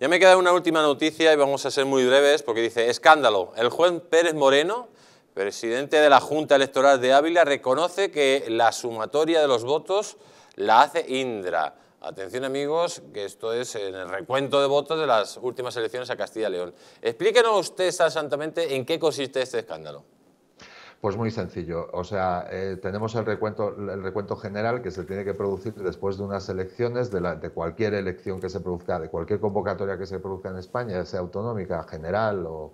Ya me queda una última noticia y vamos a ser muy breves porque dice: escándalo, el juez Pérez Moreno, presidente de la Junta Electoral de Ávila, reconoce que la sumatoria de los votos la hace Indra. Atención amigos, que esto es en el recuento de votos de las últimas elecciones a Castilla y León. Explíquenos usted exactamente en qué consiste este escándalo. Pues muy sencillo, o sea, tenemos el recuento general que se tiene que producir después de unas elecciones, de cualquier elección que se produzca, de cualquier convocatoria que se produzca en España, ya sea autonómica, general o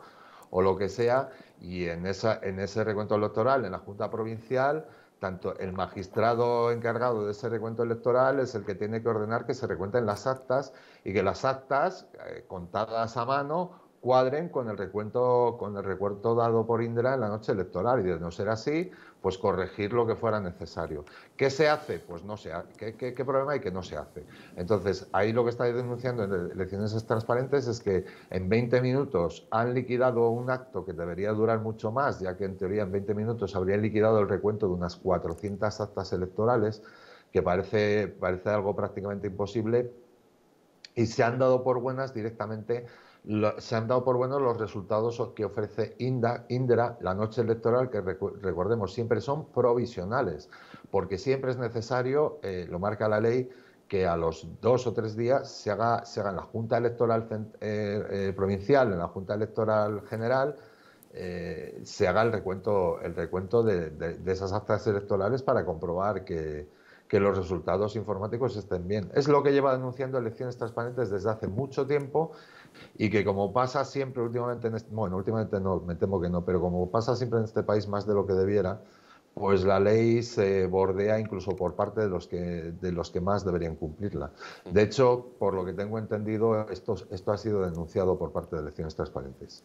lo que sea, y en ese recuento electoral, en la Junta Provincial, tanto el magistrado encargado de ese recuento electoral es el que tiene que ordenar que se recuenten las actas y que las actas, contadas a mano, cuadren con el recuento dado por Indra en la noche electoral, y de no ser así, pues corregir lo que fuera necesario. ¿Qué se hace? Pues no se hace. ¿Qué problema hay? Que no se hace. Entonces, ahí lo que estáis denunciando en Elecciones Transparentes es que en 20 minutos han liquidado un acto que debería durar mucho más, ya que en teoría en 20 minutos habrían liquidado el recuento de unas 400 actas electorales, que parece algo prácticamente imposible, y se han dado por buenas directamente. Se han dado por buenos los resultados que ofrece Indra la noche electoral, que recordemos siempre son provisionales, porque siempre es necesario, lo marca la ley, que a los 2 o 3 días se haga en la Junta Electoral Provincial, en la Junta Electoral General, se haga el recuento de esas actas electorales para comprobar que los resultados informáticos estén bien. Es lo que lleva denunciando Elecciones Transparentes desde hace mucho tiempo, y que como pasa siempre últimamente, últimamente no, me temo que no, pero como pasa siempre en este país más de lo que debiera, pues la ley se bordea incluso por parte de los que más deberían cumplirla. De hecho, por lo que tengo entendido, esto ha sido denunciado por parte de Elecciones Transparentes.